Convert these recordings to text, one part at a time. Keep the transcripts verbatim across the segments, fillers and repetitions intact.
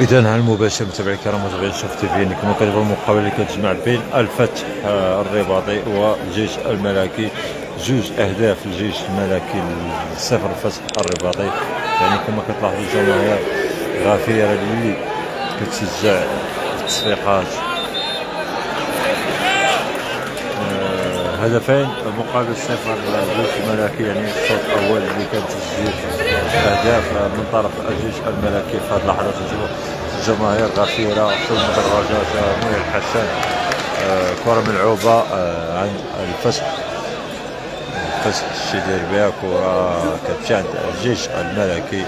إذن هالمباشر متابعي الكرام متابعي الشوف تي في، انكم كتبوا المقابله اللي كتجمع بين الفتح الرباطي والجيش الملكي، جوج اهداف الجيش الملكي لصفر الفتح الرباطي. يعني كما كتلاحظوا الجماهير غافيره اللي كتشجع التصفيقات، هدفين مقابل صفر للجيش الملكي. يعني الشوط الاول اللي كان تسجيل اهداف من طرف الجيش الملكي، في هذه اللحظه الجماهير غفيره حول مدرجات منير الحسن، كره ملعوبه عن الفتح، الفتح شي داير بها، كره كتمشي عند الجيش الملكي.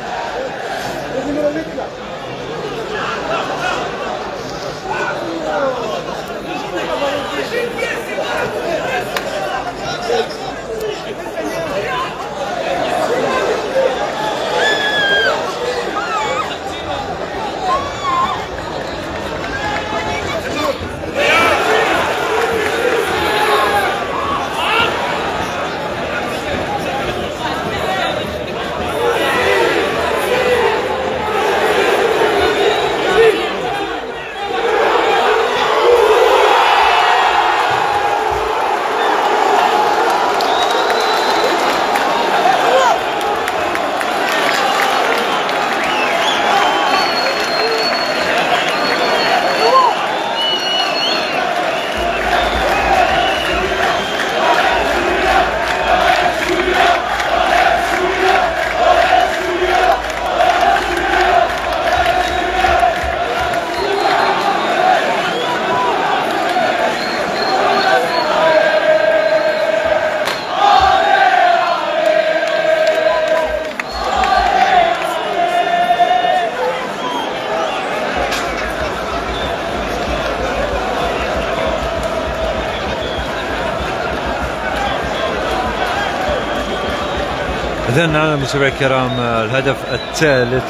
إذا متابعي الكرام الهدف الثالث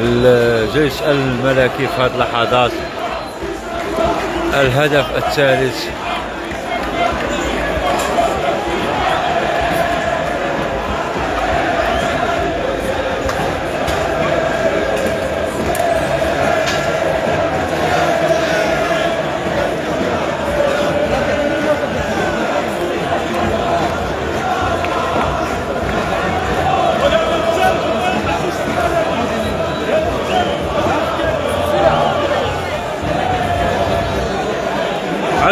للجيش الملكي في هذه اللحظات، الهدف الثالث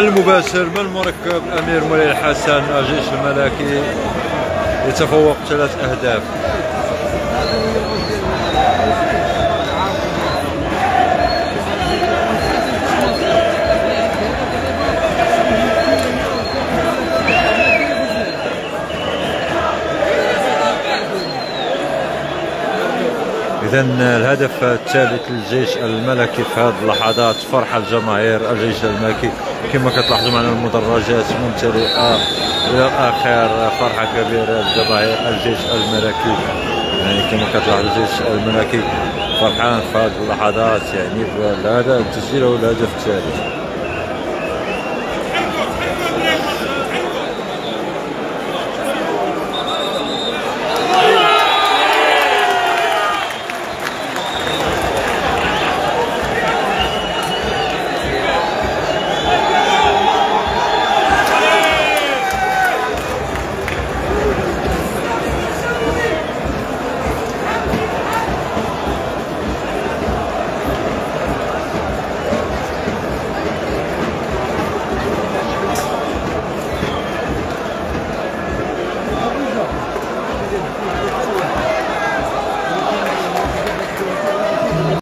المباشر من مركب الامير مولاي الحسن. الجيش الملكي يتفوق ثلاث اهداف. إذن الهدف الثالث للجيش الملكي في هذه اللحظات، فرحة الجماهير. الجيش الملكي كما كتلاحظوا معنا المدرجات ممتلئة إلى الآخر، فرحة كبيرة لجماهير الجيش الملكي. يعني كما كتلاحظوا الجيش الملكي فرحان في هذه اللحظات يعني بهذا تسجيله الهدف الثالث.